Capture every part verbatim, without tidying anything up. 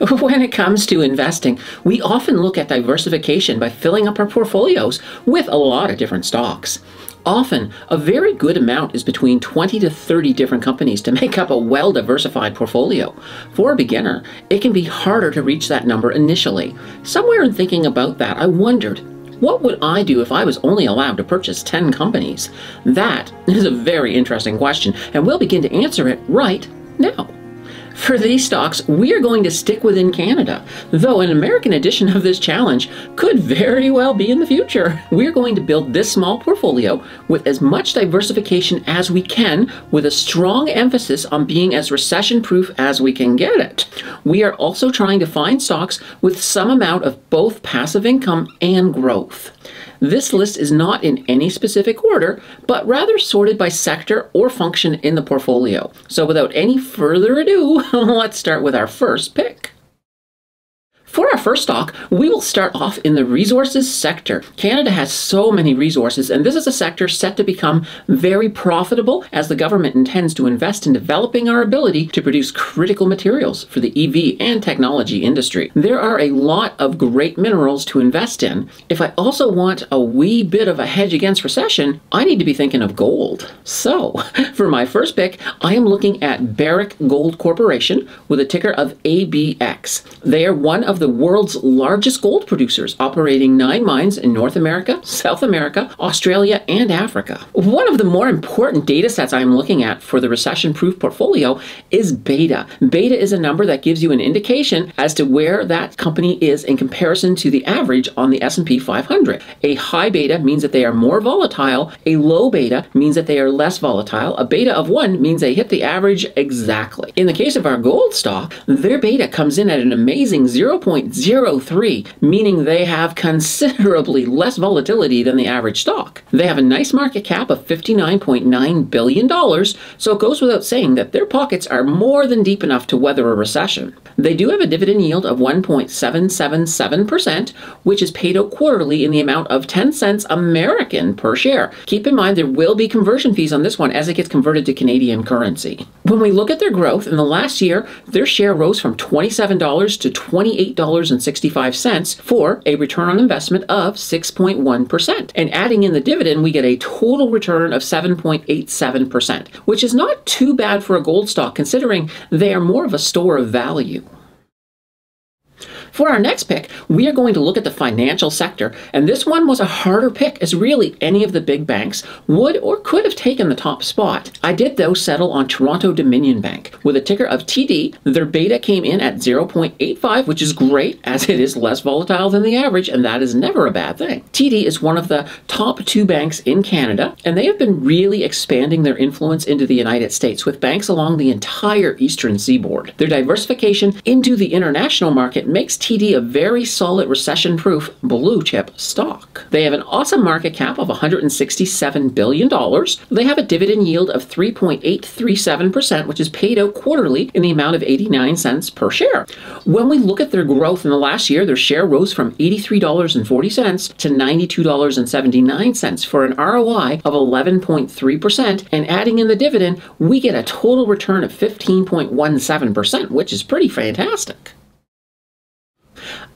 When it comes to investing, we often look at diversification by filling up our portfolios with a lot of different stocks. Often, a very good amount is between twenty to thirty different companies to make up a well-diversified portfolio. For a beginner, it can be harder to reach that number initially. Somewhere in thinking about that, I wondered, what would I do if I was only allowed to purchase ten companies? That is a very interesting question, and we'll begin to answer it right now. For these stocks, we are going to stick within Canada, though an American edition of this challenge could very well be in the future. We're going to build this small portfolio with as much diversification as we can, with a strong emphasis on being as recession-proof as we can get it. We are also trying to find stocks with some amount of both passive income and growth. This list is not in any specific order, but rather sorted by sector or function in the portfolio. So without any further ado, let's start with our first pick. For our first stock, we will start off in the resources sector. Canada has so many resources, and this is a sector set to become very profitable as the government intends to invest in developing our ability to produce critical materials for the E V and technology industry. There are a lot of great minerals to invest in. If I also want a wee bit of a hedge against recession, I need to be thinking of gold. So, for my first pick, I am looking at Barrick Gold Corporation with a ticker of A B X. They are one of the world's largest gold producers, operating nine mines in North America, South America, Australia, and Africa. One of the more important data sets I'm looking at for the recession-proof portfolio is beta. Beta is a number that gives you an indication as to where that company is in comparison to the average on the S and P five hundred. A high beta means that they are more volatile. A low beta means that they are less volatile. A beta of one means they hit the average exactly. In the case of our gold stock, their beta comes in at an amazing zero point zero three, meaning they have considerably less volatility than the average stock. They have a nice market cap of fifty-nine point nine billion dollars, so it goes without saying that their pockets are more than deep enough to weather a recession. They do have a dividend yield of one point seven seven seven percent, which is paid out quarterly in the amount of ten cents American per share. Keep in mind there will be conversion fees on this one as it gets converted to Canadian currency. When we look at their growth, in the last year, their share rose from twenty-seven dollars to twenty-eight dollars and sixty-five cents for a return on investment of six point one percent. And adding in the dividend, we get a total return of seven point eight seven percent, which is not too bad for a gold stock considering they are more of a store of value. For our next pick, we are going to look at the financial sector, and this one was a harder pick as really any of the big banks would or could have taken the top spot. I did, though, settle on Toronto Dominion Bank. With a ticker of T D, their beta came in at zero point eight five, which is great as it is less volatile than the average, and that is never a bad thing. T D is one of the top two banks in Canada, and they have been really expanding their influence into the United States with banks along the entire eastern seaboard. Their diversification into the international market makes T D T D a very solid recession-proof blue chip stock. They have an awesome market cap of one hundred sixty-seven billion dollars. They have a dividend yield of three point eight three seven percent, which is paid out quarterly in the amount of eighty-nine cents per share. When we look at their growth in the last year, their share rose from eighty-three dollars and forty cents to ninety-two dollars and seventy-nine cents for an R O I of eleven point three percent, and adding in the dividend, we get a total return of fifteen point one seven percent, which is pretty fantastic.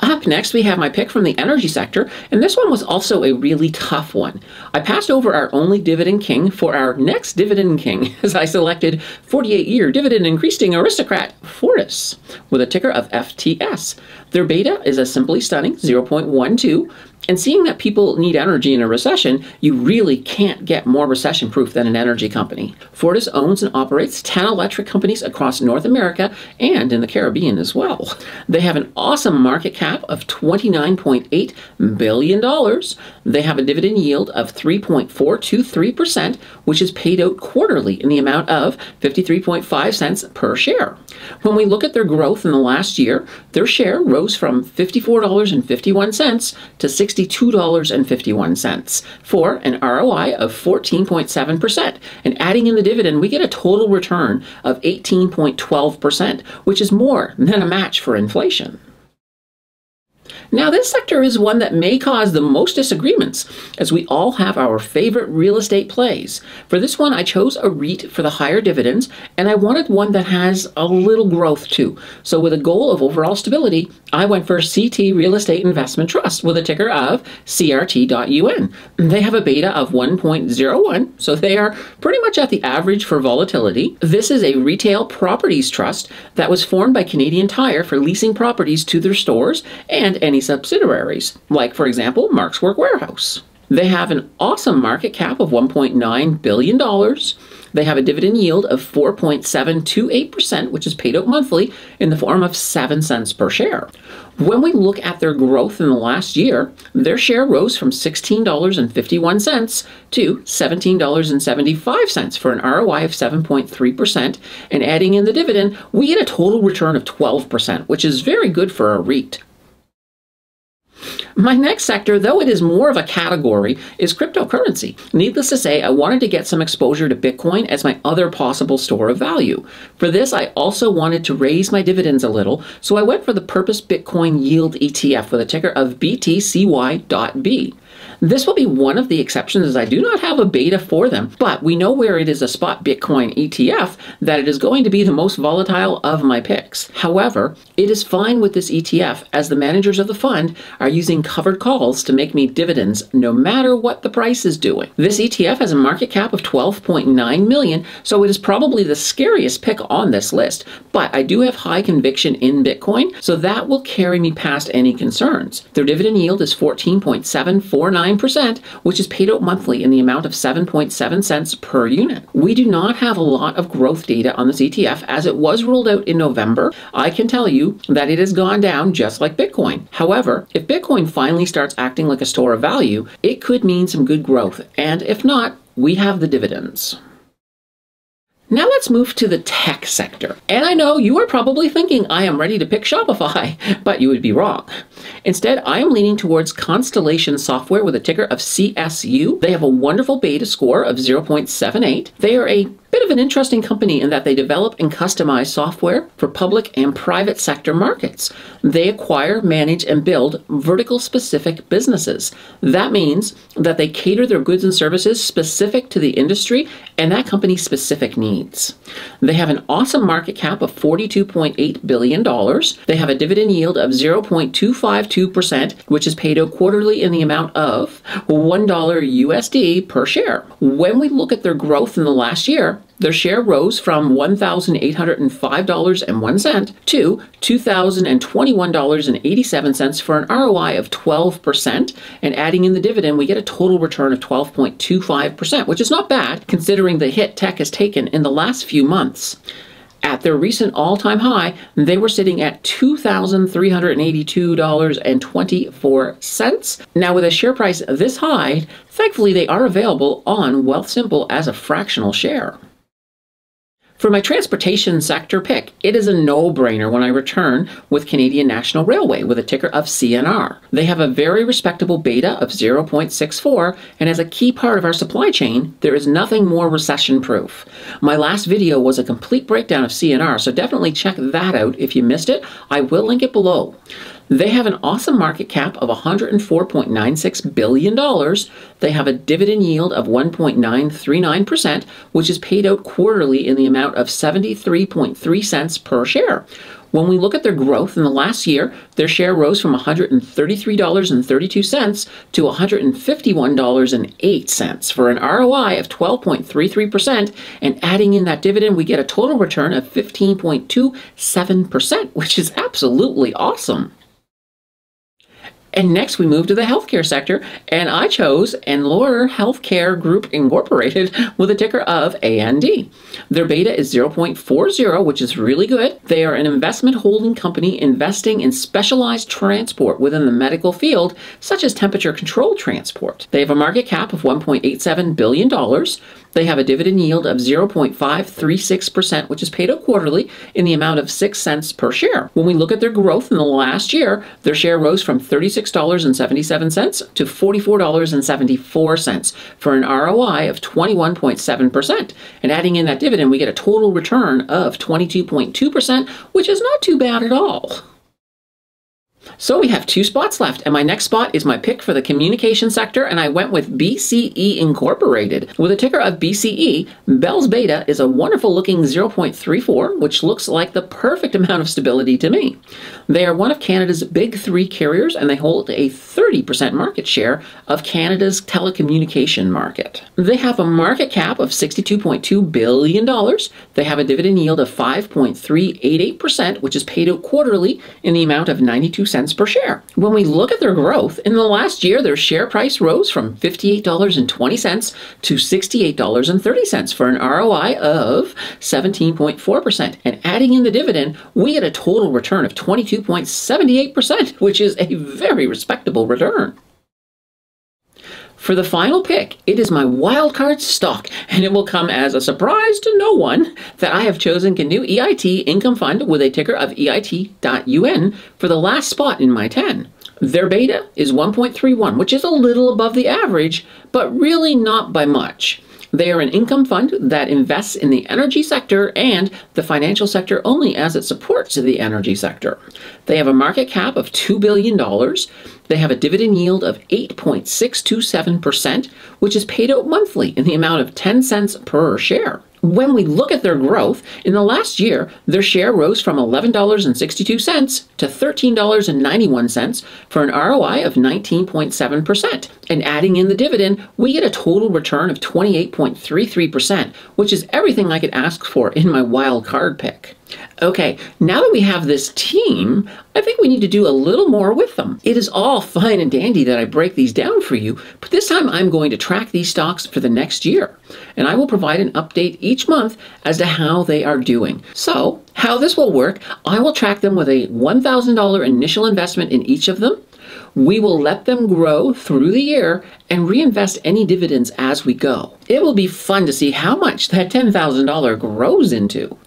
Up next, we have my pick from the energy sector, and this one was also a really tough one. I passed over our only dividend king for our next dividend king, as I selected forty-eight year dividend increasing aristocrat Fortis with a ticker of F T S. Their beta is a simply stunning zero point one two. And seeing that people need energy in a recession, you really can't get more recession-proof than an energy company. Fortis owns and operates ten electric companies across North America and in the Caribbean as well. They have an awesome market cap of twenty-nine point eight billion dollars. They have a dividend yield of three point four two three percent, which is paid out quarterly in the amount of fifty-three point five cents per share. When we look at their growth in the last year, their share rose from fifty-four dollars and fifty-one cents to sixty-two dollars and fifty-one cents for an R O I of fourteen point seven percent, and adding in the dividend, we get a total return of eighteen point one two percent, which is more than a match for inflation. Now, this sector is one that may cause the most disagreements, as we all have our favorite real estate plays. For this one, I chose a REIT for the higher dividends, and I wanted one that has a little growth too. So with a goal of overall stability, I went for C T Real Estate Investment Trust with a ticker of C R T dot U N. They have a beta of one point zero one, so they are pretty much at the average for volatility. This is a retail properties trust that was formed by Canadian Tire for leasing properties to their stores and any subsidiaries, like for example, Mark's Work Warehouse. They have an awesome market cap of one point nine billion dollars. They have a dividend yield of four point seven two eight percent, which is paid out monthly in the form of seven cents per share. When we look at their growth in the last year, their share rose from sixteen dollars and fifty-one cents to seventeen dollars and seventy-five cents for an R O I of seven point three percent. And adding in the dividend, we get a total return of twelve percent, which is very good for a REIT. My next sector, though it is more of a category, is cryptocurrency. Needless to say, I wanted to get some exposure to Bitcoin as my other possible store of value. For this, I also wanted to raise my dividends a little, so I went for the Purpose Bitcoin Yield E T F with a ticker of B T C Y dot B. This will be one of the exceptions, as I do not have a beta for them, but we know where it is a spot Bitcoin E T F that it is going to be the most volatile of my picks. However, it is fine with this E T F, as the managers of the fund are using covered calls to make me dividends no matter what the price is doing. This E T F has a market cap of twelve point nine million dollars, so it is probably the scariest pick on this list, but I do have high conviction in Bitcoin, so that will carry me past any concerns. Their dividend yield is fourteen point seven four nine percent, which is paid out monthly in the amount of seven point seven cents per unit. We do not have a lot of growth data on this E T F, as it was rolled out in November. I can tell you that it has gone down just like Bitcoin. However, if Bitcoin finally starts acting like a store of value, it could mean some good growth, and if not, we have the dividends. Now let's move to the tech sector. And I know you are probably thinking I am ready to pick Shopify, but you would be wrong. Instead, I am leaning towards Constellation Software with a ticker of C S U. They have a wonderful beta score of zero point seven eight. They are a bit of an interesting company in that they develop and customize software for public and private sector markets. They acquire, manage, and build vertical-specific businesses. That means that they cater their goods and services specific to the industry and that company's specific needs. They have an awesome market cap of forty-two point eight billion dollars. They have a dividend yield of zero point two five two percent, which is paid out quarterly in the amount of one dollar U S D per share. When we look at their growth in the last year, their share rose from one thousand eight hundred five dollars and one cent to two thousand twenty-one dollars and eighty-seven cents for an R O I of twelve percent. And adding in the dividend, we get a total return of twelve point two five percent, which is not bad considering the hit tech has taken in the last few months. At their recent all-time high, they were sitting at two thousand three hundred eighty-two dollars and twenty-four cents. Now with a share price this high, thankfully they are available on Wealthsimple as a fractional share. For my transportation sector pick, it is a no-brainer when I return with Canadian National Railway with a ticker of C N R. They have a very respectable beta of zero point six four, and as a key part of our supply chain, there is nothing more recession-proof. My last video was a complete breakdown of C N R, so definitely check that out if you missed it. I will link it below. They have an awesome market cap of one hundred four point nine six billion dollars. They have a dividend yield of one point nine three nine percent, which is paid out quarterly in the amount of seventy-three point three cents per share. When we look at their growth in the last year, their share rose from one hundred thirty-three dollars and thirty-two cents to one hundred fifty-one dollars and eight cents for an R O I of twelve point three three percent. And adding in that dividend, we get a total return of fifteen point two seven percent, which is absolutely awesome. And next we move to the healthcare sector, and I chose Andlauer Healthcare Group Incorporated with a ticker of A N D. Their beta is zero point four zero, which is really good. They are an investment holding company investing in specialized transport within the medical field, such as temperature control transport. They have a market cap of one point eight seven billion dollars. They have a dividend yield of zero point five three six percent, which is paid out quarterly in the amount of six cents per share. When we look at their growth in the last year, their share rose from thirty-six dollars and seventy-seven cents to forty-four dollars and seventy-four cents for an R O I of twenty-one point seven percent. And adding in that dividend, we get a total return of twenty-two point two percent, which is not too bad at all. So we have two spots left, and my next spot is my pick for the communication sector, and I went with B C E Incorporated. With a ticker of B C E, Bell's beta is a wonderful looking zero point three four, which looks like the perfect amount of stability to me. They are one of Canada's big three carriers, and they hold a thirty percent market share of Canada's telecommunication market. They have a market cap of sixty-two point two billion dollars. They have a dividend yield of five point three eight eight percent, which is paid out quarterly in the amount of ninety-two cents per share. When we look at their growth, in the last year their share price rose from fifty-eight dollars and twenty cents to sixty-eight dollars and thirty cents for an R O I of seventeen point four percent. And adding in the dividend, we get a total return of twenty-two point seven eight percent, which is a very respectable return. For the final pick, it is my wildcard stock, and it will come as a surprise to no one that I have chosen Canoe E I T Income Fund with a ticker of E I T dot U N for the last spot in my ten. Their beta is one point three one, which is a little above the average, but really not by much. They are an income fund that invests in the energy sector and the financial sector only as it supports the energy sector. They have a market cap of two billion dollars. They have a dividend yield of eight point six two seven percent, which is paid out monthly in the amount of ten cents per share. When we look at their growth, in the last year, their share rose from eleven dollars and sixty-two cents to thirteen dollars and ninety-one cents for an R O I of nineteen point seven percent. And adding in the dividend, we get a total return of twenty-eight point three three percent, which is everything I could ask for in my wild card pick. Okay, now that we have this team, I think we need to do a little more with them. It is all fine and dandy that I break these down for you, but this time I'm going to track these stocks for the next year, and I will provide an update each month as to how they are doing. So, how this will work, I will track them with a one thousand dollar initial investment in each of them. We will let them grow through the year and reinvest any dividends as we go. It will be fun to see how much that ten thousand dollars grows into.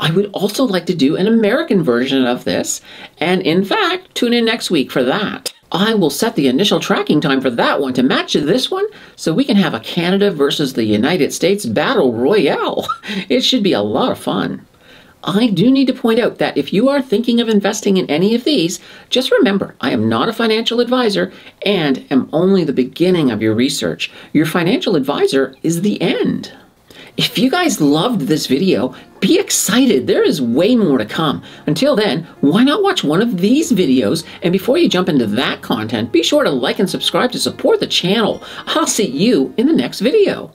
I would also like to do an American version of this, and in fact, tune in next week for that. I will set the initial tracking time for that one to match this one, so we can have a Canada versus the United States battle royale. It should be a lot of fun. I do need to point out that if you are thinking of investing in any of these, just remember, I am not a financial advisor and am only the beginning of your research. Your financial advisor is the end. If you guys loved this video, be excited. There is way more to come. Until then, why not watch one of these videos? And before you jump into that content, be sure to like and subscribe to support the channel. I'll see you in the next video.